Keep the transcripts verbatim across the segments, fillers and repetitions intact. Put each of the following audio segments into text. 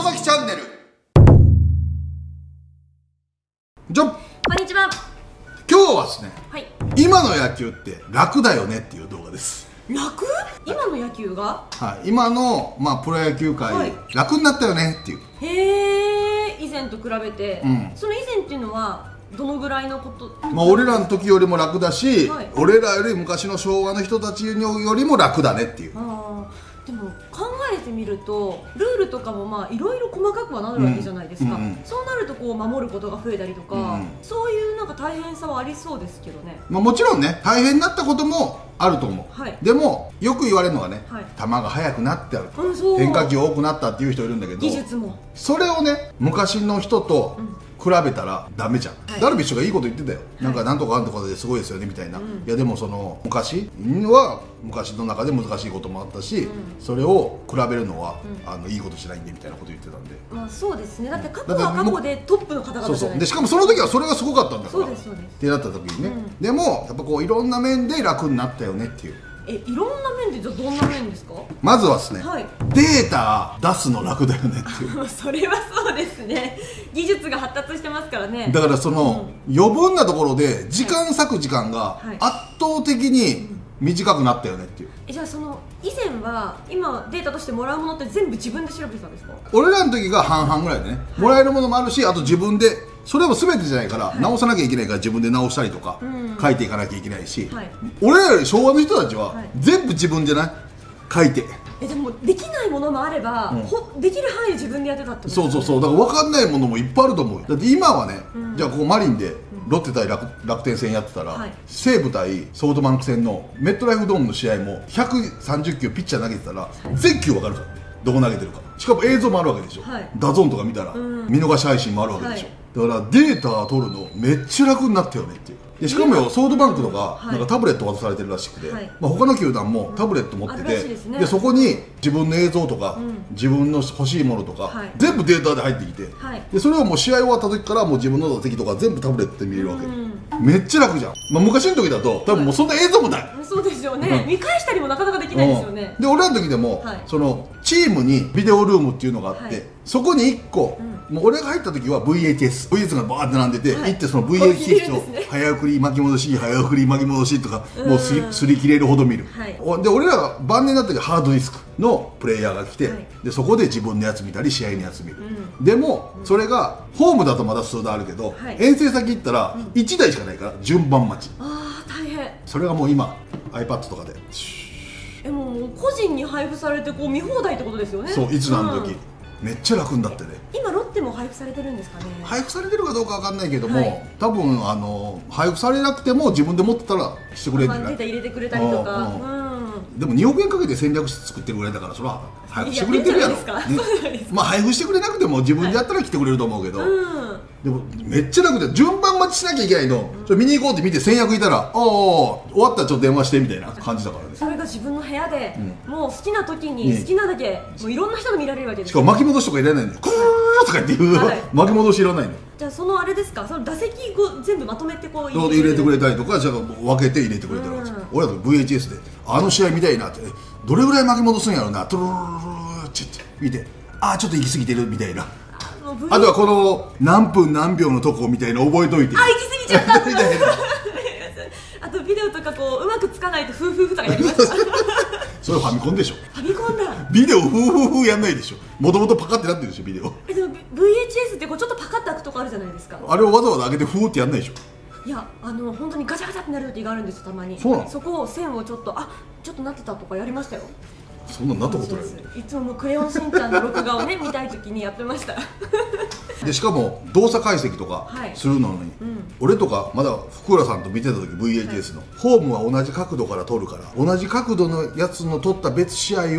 外崎チャンネル。じゃん。こんにちは。今日はですね、はい、今の野球って楽だよねっていう動画です。楽？今の野球が、はい、今の、まあ、プロ野球界、はい、楽になったよねっていう。へえ、以前と比べて、うん、その以前っていうのはどのぐらいのこと？まあ俺らの時よりも楽だし、はい、俺らより昔の昭和の人たちよりも楽だねっていう。あー、でも考えてみるとルールとかもまあいろいろ細かくはなるわけじゃないですか、うんうん、そうなるとこう守ることが増えたりとか、うんうん、そういうなんか大変さはありそうですけどね。まあもちろんね、大変になったこともあると思う、はい、でもよく言われるのがね、はい、球が速くなってあると、うん、変化球多くなったっていう人いるんだけど、技術もそれをね昔の人と、うん、比べたらダメじゃん、はい、ダルビッシュがいいこと言ってたよ、はい、なんかなんとかなんとかですごいですよねみたいな、うん、いやでもその昔は昔の中で難しいこともあったし、うん、それを比べるのは、うん、あのいいことしないんでみたいなこと言ってたんで、まあそうですね、だって過去は過去でトップの方々じゃない。そうそう、でしかもその時はそれがすごかったんだからってなった時にね、うん、でもやっぱこういろんな面で楽になったよねっていう。え、いろんな面で、じゃあどんな面ですか？まずはですね、はい、データ出すの楽だよねっていう。それはそうですね、技術が発達してますからね。だからその、うん、余分なところで時間割く時間が圧倒的に短くなったよねっていう、はいはい、え、じゃあその以前は今データとしてもらうものって全部自分で調べてたんですか？俺らの時が半々ぐらいでね、はい、もらえるものもあるし、あと自分でそれも全てじゃないから直さなきゃいけないから自分で直したりとか書いていかなきゃいけないし、俺らより昭和の人たちは全部自分じゃない書いて。え、でもできないものもあればできる範囲で自分でやってたってこと。そうそうそう、だから分かんないものもいっぱいあると思う。だって今はね、じゃあこうマリンでロッテ対楽天戦やってたら西武対ソフトバンク戦のメットライフドームの試合もひゃくさんじゅっキロピッチャー投げてたら全球分かるから、どこ投げてるか、しかも映像もあるわけでしょ、ダゾーンとか見たら見逃し配信もあるわけでしょ。だからデータ取るのめっちゃ楽になったよねっていう。でしかもよ、ソフトバンクとかなんかタブレット渡されてるらしくて、はい、まあ他の球団もタブレット持ってて、うんね、でそこに自分の映像とか、うん、自分の欲しいものとか、はい、全部データで入ってきて、はい、でそれをもう試合終わった時からもう自分の打席とか全部タブレットで見れるわけ、うん、めっちゃ楽じゃん。まあ、昔の時だと多分もうそんな映像もない、はい、そうですよね、うん、見返したりもなかなかできないですよね、うん、で俺らの時でも、はい、そのチームにビデオルームっていうのがあって、はい、そこにいっこ、うん、もう俺が入った時は ブイエイチエス、 ブイエイチエス がバーって並んでて、はい、行ってその ブイエイチエス を早送り巻き戻し早送り巻き戻しとかもうす り, すり切れるほど見る、はい、で俺らが晩年だった時はハードディスクのプレイヤーが来て、はい、でそこで自分のやつ見たり試合のやつ見る、うん、でも、うん、それがホームだとまだ数度あるけど、はい、遠征先行ったらいちだいしかないから順番待ち、うん、あー大変。それがもう今 iPad とかで、え、もう個人に配布されてこう見放題ってことですよね。そう、いつ何時、うん、めっちゃ楽になってね。今ロッテも配布されてるんですかね。配布されてるかどうかわかんないけども、はい、多分あの配布されなくても自分で持ってたらしてくれるんじゃない。データ入れてくれたりとか、でもにおくえんかけて戦略室作ってるぐらいだから、それは配布してくれてるやろ。まあ配布してくれなくても自分でやったら来てくれると思うけど、はい、うん、でもめっちゃ楽で順番待ちしなきゃいけないの、うん、見に行こうって見て先役いたら「ああ終わったらちょっと電話して」みたいな感じだからね。それが自分の部屋で、うん、もう好きな時に好きなだけ、うん、もういろんな人が見られるわけですよ。しかも巻き戻しとかいらないのよ、クーとかっていう、はい、巻き戻しいらないの。じゃあそのあれですか、その打席を全部まとめてこう入れてくれる、入れてくれたりとか、じゃあ分けて入れてくれたりとか、俺だと ブイエイチエス であの試合見たいなって、どれぐらい巻き戻すんやろうな、トロロロロロちょっと見て、ああちょっと行き過ぎてるみたいな。あとはこの何分何秒のとこみたいな覚えといて、あ、行き過ぎちゃったみたいな。あとビデオとかこううまくつかないとフーフーフーとかやりました。それファミコンでしょ。ファミコンだ。ビデオフーフーフーやんないでしょ、もともとパカってなってるでしょビデオ。え、でも ブイエイチエス ってこうちょっとパカって開くとこあるじゃないですか。あれをわざわざ開けてフーってやんないでしょ。いや、あの本当にガチャガチャってなる時があるんですよたまに。 そうなの？そこを線をちょっとあちょっとなってたとかやりましたよ。そんなになったことないよ。いつももうクレヨンしんちゃんの録画をね見たいときにやってました。でしかも動作解析とかするのに、はい、うん、俺とかまだ福浦さんと見てた時 ブイエイチエス の、はい、ホームは同じ角度から撮るから、同じ角度のやつの撮った別試合を、うん、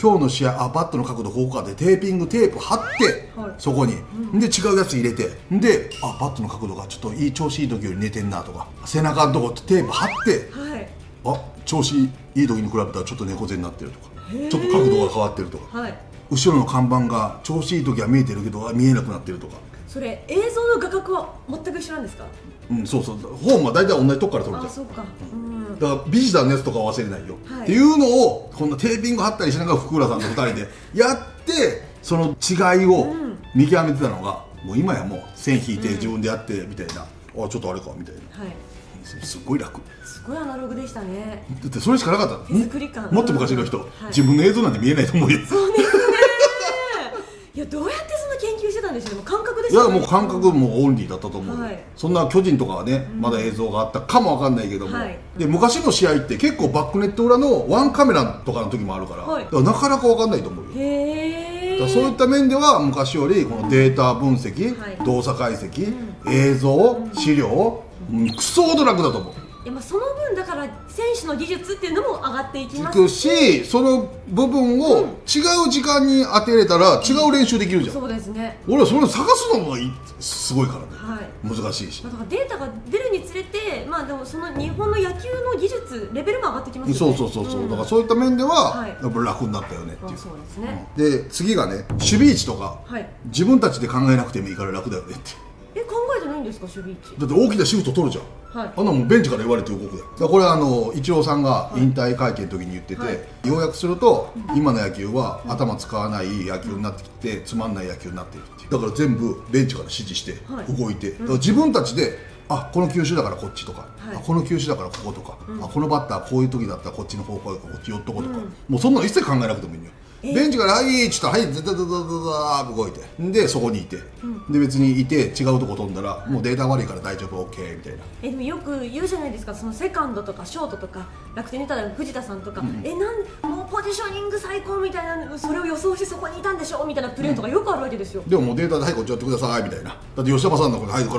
今日の試合あバットの角度ここかでテーピングテープ貼って、はい、そこに、うん、で違うやつ入れて、であバットの角度がちょっといい調子いい時より寝てんなとか、背中のとこテープ貼って、はい、あ調子いい時に比べたらちょっと猫背になってるとか。ちょっと角度が変わってるとか、はい、後ろの看板が調子いい時は見えてるけど見えなくなってるとか。それ映像の画角は全く一緒なんですか？うん、そうそう、ホームは大体同じとこから撮るじゃん。あ、そうか、うん、だからビジターのやつとかは忘れないよ、はい、っていうのをこんなテーピング貼ったりしながら福浦さんとふたりでやってその違いを見極めてたのが、うん、もう今やもう線引いて自分でやってみたいな、うん、あちょっとあれかみたいな、はい、すごい楽、すごいアナログでしたね。だってそれしかなかった手作り感、もっと昔の人、はい、自分の映像なんて見えないと思うよ。そうですねいやどうやってそんな研究してたんでしょうね。感覚ですよね。いやもう感覚もオンリーだったと思う、はい、そんな巨人とかはね、うん、まだ映像があったかもわかんないけども、はい、で昔の試合って結構バックネット裏のワンカメラとかの時もあるから、はい、だからなかなかわかんないと思うよ。へー、そういった面では昔よりこのデータ分析、はい、動作解析、うん、映像、資料、うん、クソほど楽だと思う。いやまあその分だから選手の技術っていうのも上がっていきますし、その部分を違う時間に当てれたら違う練習できるじゃん、うん、そうですね。俺はそれを探すのがすごいからね、はい、難しいし、だからデータが出るにつれて、まあでもその日本の野球の技術レベルも上がってきますよね。そうそうそうそう、うん、だからそういった面ではやっぱ楽になったよねっていう、はい、そうですね、うん、で次がね、守備位置とか、はい、自分たちで考えなくてもいいから楽だよねって。え、考えてないんですか、守備位置。だって大きなシフト取るじゃん、はい、あんなもうベンチから言われて動くやん。だからこれはあのイチローさんが引退会見の時に言ってて、はい、要約すると、うん、今の野球は頭使わない野球になってきて、つまんない野球になってるっていう。だから全部ベンチから指示して動いて、はい、だから自分たちで、あ、この球種だからこっちとか、はい、あ、この球種だからこことか、うん、あ、このバッターこういう時だったらこっちの方向へこっち寄っとことか、うん、もうそんなの一切考えなくてもいいんだよ。ベンチから「はい」っつったら「はい」ずっと動いて、でそこにいて、で別にいて違うとこ飛んだらもうデータ悪いから大丈夫 OK みたいな。えでもよく言うじゃないですか、そのセカンドとかショートとか楽天にいたら藤田さんとか「えなんもうポジショニング最高」みたいな、それを予想してそこにいたんでしょみたいなプレーとかよくあるわけですよ。でももうデータで「はいこっちやってください」みたいな。だって吉田さんの「はいガラガラガ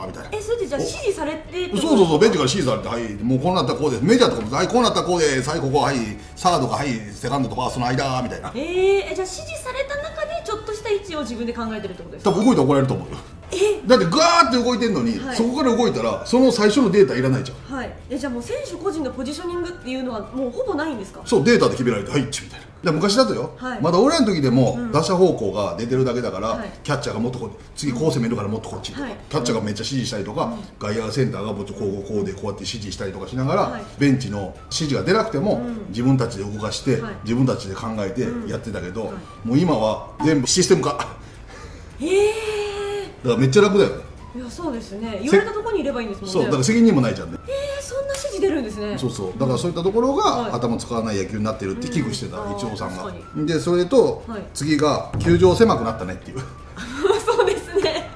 ラ」みたいな。えそれってじゃあ指示されて、そうそうそう、ベンチから指示されて「はいもうこうなったらこうです、メジャーとかもはいこうなったらこうです、はいここはいサードがはいセカンドとかその間」みたいな。えー、じゃあ指示された中でちょっとした位置を自分で考えてるってことですか。多分動いて怒られると思うよ。えだってガーって動いてるのに、はい、そこから動いたらその最初のデータいらないじゃん。はい、えじゃあもう選手個人のポジショニングっていうのはもうほぼないんですか。そう、データで決められて「はいっち」みたいな。だ昔だとよ、はい、まだ俺らの時でも打者方向が出てるだけだから、うん、キャッチャーがもっとこう次こう攻めるからもっとこっちとか、はい、キャッチャーがめっちゃ指示したりとか、うん、外野センターがもっとこうこうでこうやって指示したりとかしながら、はい、ベンチの指示が出なくても、うん、自分たちで動かして、はい、自分たちで考えてやってたけど、うんはい、もう今は全部システム化。へえだからめっちゃ楽だよね。いやそうですね、言われたところにいればいいんですもんね。そうだから責任もないじゃんね。えー、そんな指示出るんですね。そうそう、だからそういったところが頭使わない野球になってるって危惧してたイチローさんが。でそれと次が球場狭くなったねっていう。そうですね、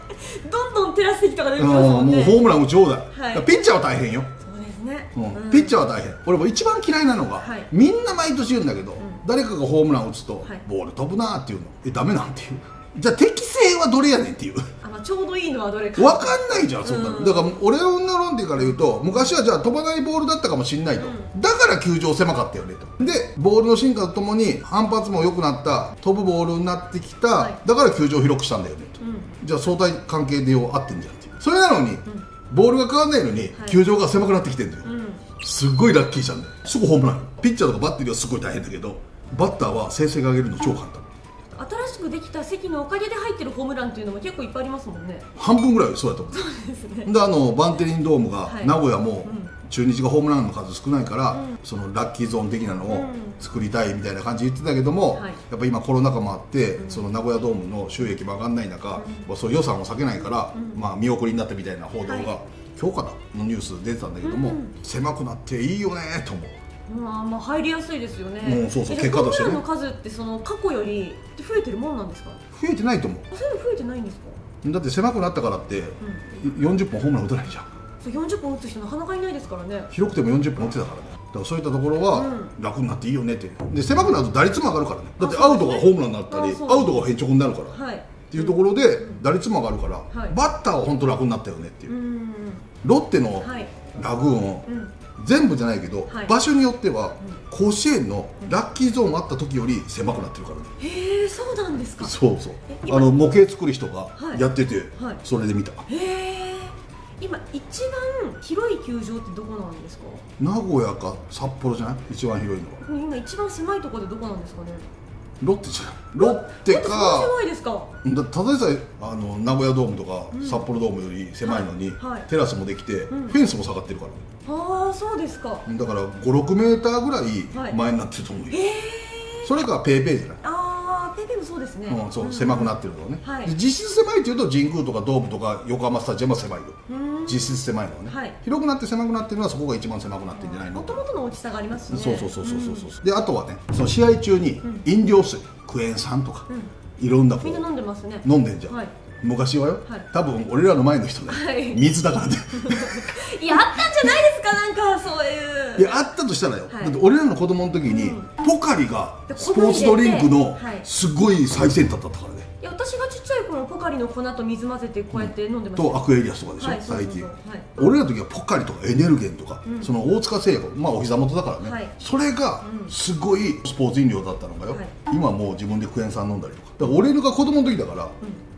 どんどんテラス席とか出てきますもんね。もうホームラン打ち放題。ピッチャーは大変よ。そうですね、ピッチャーは大変。俺も一番嫌いなのが、みんな毎年言うんだけど、誰かがホームラン打つとボール飛ぶなーっていうの。えダメなんていう。じゃあ適性はどれやねんっていう。ちょうどいいのはどれか分かんないじゃん、そんなの。だから俺の論点から言うと、昔はじゃあ飛ばないボールだったかもしれないと、うん、だから球場狭かったよねと。でボールの進化とともに反発も良くなった、飛ぶボールになってきた、はい、だから球場を広くしたんだよねと、うん、じゃあ相対関係でよう合ってんじゃんっていう。それなのに、うん、ボールが変わんないのに、はい、球場が狭くなってきてるんだよ、うん、すっごいラッキーじゃんね。すぐホームラン。ピッチャーとかバッテリーはすごい大変だけど、バッターは成績上げるの超簡単。新しくできた席のおかげで入ってるホームランっていうのも結構いっぱいありますもんね。半分ぐらいそうだと思う。そうですね。であのバンテリンドームが、はい、名古屋も、うん、中日がホームランの数少ないから、うん、そのラッキーゾーン的なのを作りたいみたいな感じで言ってたけども、うん、やっぱ今コロナ禍もあって、うん、その名古屋ドームの収益も上がんない中、うん、まあそう予算を避けないから、うん、まあ見送りになったみたいな報道が、はい、今日かなのニュース出てたんだけども、うん、狭くなっていいよねと思う。まあまあ入りやすいですよね。もうそうそう結果としてね。ホームランの数ってその過去より増えてるもんなんですか。増えてないと思う。そういうの増えてないんですか。だって狭くなったからってよんじゅっぽんホームラン打たないじゃん。そうよんじゅっぽん打つ人なかなかいないですからね。広くてもよんじゅっぽん打ってたからね。だからそういったところは楽になっていいよねって。で狭くなると打率も上がるからね。だってアウトがホームランになったり、アウトが変直になるから。はい。っていうところで打率も上がるから、バッターは本当楽になったよねっていう。ロッテのラグーン。全部じゃないけど、はい、場所によっては甲子園のラッキーゾーンがあった時より狭くなってるからね。へえ、そうなんですか。そうそう、あの模型作る人がやってて、はいはい、それで見た。へえ。今一番広い球場ってどこなんですか。名古屋か札幌じゃない、一番広いのは。今一番狭いところでどこなんですかね。ロッテじゃない、ロッテか。狭いですか。だただでさえあの名古屋ドームとか札幌ドームより狭いのに、テラスもできてフェンスも下がってるから。ああそうですか。だからご、ろくメーターぐらい前になってると思うよ。それかペーペーじゃない。ああペーペーもそうそうですね、うん、そう狭くなってるのね、はい、実質狭いというと神宮とかドームとか横浜スタジアムは狭いよ、実質狭いのはね、はい、広くなって狭くなってるのはそこが一番狭くなってるんじゃないの、もともとの大きさがありますね、そうそうそうそうそうそう、うん、であとはね、その試合中に飲料水、クエン酸とか、うん、いろんな、みんな飲んでますね、飲んでんじゃん、はい、昔はよ、はい、多分俺らの前の人ね、はい、水だからねいやあったんじゃないですか、なんかそういう、いやあったとしたらよ、はい、だって俺らの子供の時に、うん、ポカリがスポーツドリンクのすごい最先端だったからね、いや私がちっちゃい頃ポカリの粉と水混ぜてこうやって飲んでました、うん、とアクエリアスとかでしょ、はい、最近、はい、俺らの時はポカリとかエネルゲンとか、うん、その大塚製薬、まあお膝元だからね、はい、それがすごいスポーツ飲料だったのがよ、はい、今もう自分でクエン酸飲んだりとか、だから俺が子供の時だから、うん、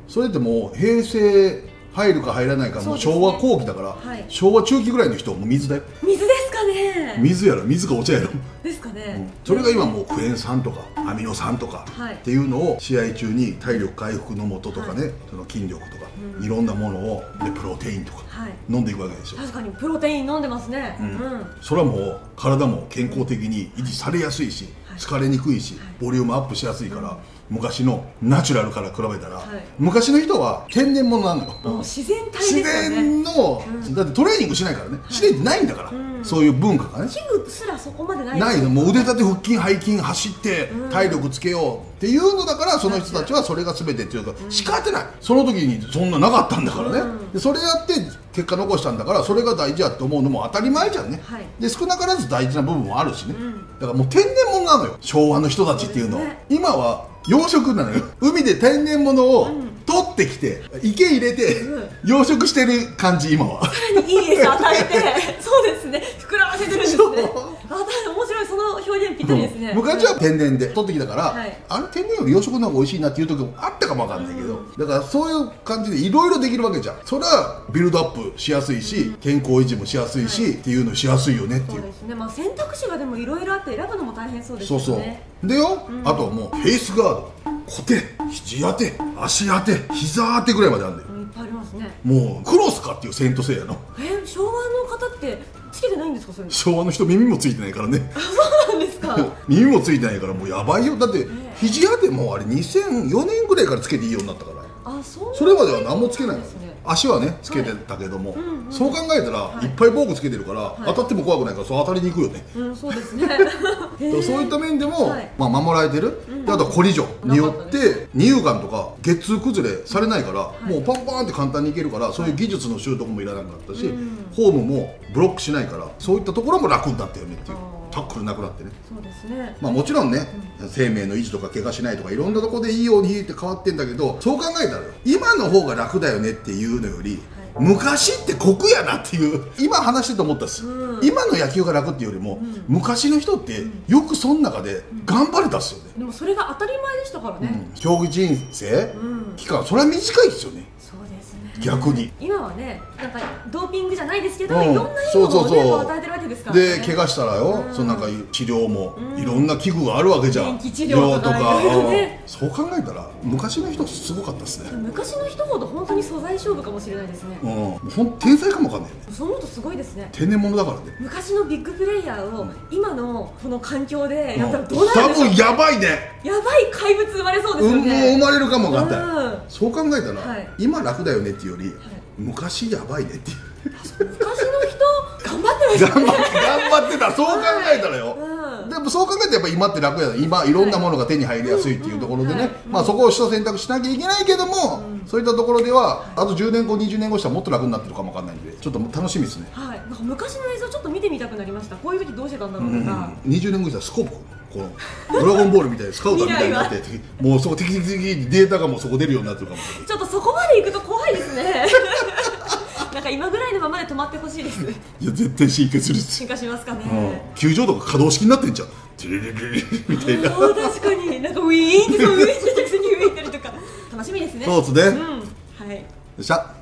それってもう平成入るか入らないか、もう昭和後期だから、ね、はい、昭和中期ぐらいの人もう水だよ、水ですかね、水やろ、水かお茶やろですかね、うん、それが今もうクエン酸とかアミノ酸とかっていうのを試合中に体力回復のもととかね、はい、その筋力とか、うん、いろんなものをでプロテインとか、はい、飲んでいくわけでしょ、確かにプロテイン飲んでますね、うんうん、それはもう体も健康的に維持されやすいし、はい、疲れにくいし、はい、ボリュームアップしやすいから、はい、昔のナチュラルから比べたら、はい、昔の人は天然物なんだよ、もう自然体ですよね、自然の、うん、だってトレーニングしないからね、はい、自然ってないんだから、うん、そういう文化がね、器具すらそこまでないないの、もう腕立て腹筋背筋走って体力つけようっていうのだから、その人たちはそれが全てっていうか、うん、仕方ない、その時にそんななかったんだからね、うん、でそれやって結果残したんだから、それが大事やって思うのも当たり前じゃんね、はい、で少なからず大事な部分もあるしね、うん、だからもう天然物なのよ、昭和の人たちっていうのは、ね、今は養殖なのよ、海で天然物を取ってきて、池入れて養殖してる感じ、今はさらにいい餌与えてそうですね、膨らませてるんですね、あ、面白い、その表現ぴったりですね、うん、昔は天然で取ってきたから、はい、あれ天然より養殖の方が美味しいなっていう時もあったかもわかんないけど、うん、だからそういう感じでいろいろできるわけじゃん、それはビルドアップしやすいし、うん、健康維持もしやすいし、はい、っていうのしやすいよねっていう、そうですね、まあ、選択肢がでもいろいろあって選ぶのも大変そうですね、そうそうでよ、うん、あとはもうフェイスガード、コテ、肘当て、足当て、膝当てぐらいまであるんだよ、うん、いっぱいありますね、もうクロスかっていうセントセイヤの、え、昭和の方ってつけてないんですか、それ、昭和の人耳もついてないからねそうなんですか、耳もついてないからもうやばいよ、だって肘当てもあれにせんよねんぐらいからつけていいようになったから、あ、そう、それまでは何もつけないの、足はねつけてたけども、そう考えたらいっぱい防具つけてるから当たっても怖くないから、そう当たりに行くよね、そうですね、そういった面でも守られてる、あとはコリジョンによって二遊間とかゲッツー崩れされないから、もうパンパンって簡単にいけるから、そういう技術の習得もいらなかったし、ホームもブロックしないから、そういったところも楽になったよねっていう、タックルなくなってね、そうですね、まあもちろんね、生命の維持とか怪我しないとかいろんなとこでいいようにって変わってんだけど、そう考えたらよ、今の方が楽だよねっていうのより、はい、昔って酷やなっていう、今話してて思ったっす、うん、今の野球が楽っていうよりも、うん、昔の人ってよくその中で頑張れたっすよね、うん、でもそれが当たり前でしたからね、うん、競技人生、うん、期間それは短いですよね、逆に今はね、なんかドーピングじゃないですけど、いろんな意味を与えてるわけですから、で怪我したらよ、そのなんか治療もいろんな器具があるわけじゃん、電気治療とか、そう考えたら昔の人すごかったですね、昔の人ほど本当に素材勝負かもしれないですね、うん、天才かもわかんないよね、そう思うとすごいですね、天然物だからね、昔のビッグプレイヤーを今のこの環境でやったらどうなるんですか、多分やばいね、やばい怪物生まれそうですよね、生まれるかもわかんない、そう考えたら今楽だよねっていうより、はい、昔やばいねっていう、昔の人頑張ってましたね、頑張ってた、そう考えたらよ、はい、うん、でもそう考えたらやっぱ今って楽や、今いろんなものが手に入りやすいっていうところでね、まあそこを一選択しなきゃいけないけども、うん、そういったところではあとじゅうねんごにじゅうねんごしたらもっと楽になってるかもわかんないんで、ちょっと楽しみですね、はい、なんか昔の映像ちょっと見てみたくなりました、こういう時どうしてたんだろうとか、うん、にじゅうねんごしたらスコープ、このドラゴンボールみたいなスカウターみたいになってもうそこテキテキテキデータがもうそこ出るようになってるかもしれない、ちょっとそこまで行くと怖いですねなんか今ぐらいのままで止まってほしいですいや絶対進化する、進化しますかね、うん、球場とか可動式になってんじゃん、テレレレレみたいな、確かになんかウィーンって、そうウィーンってたくさんにウィーンってるとか楽しみですね、そうですね、うん、はい、よっしゃ。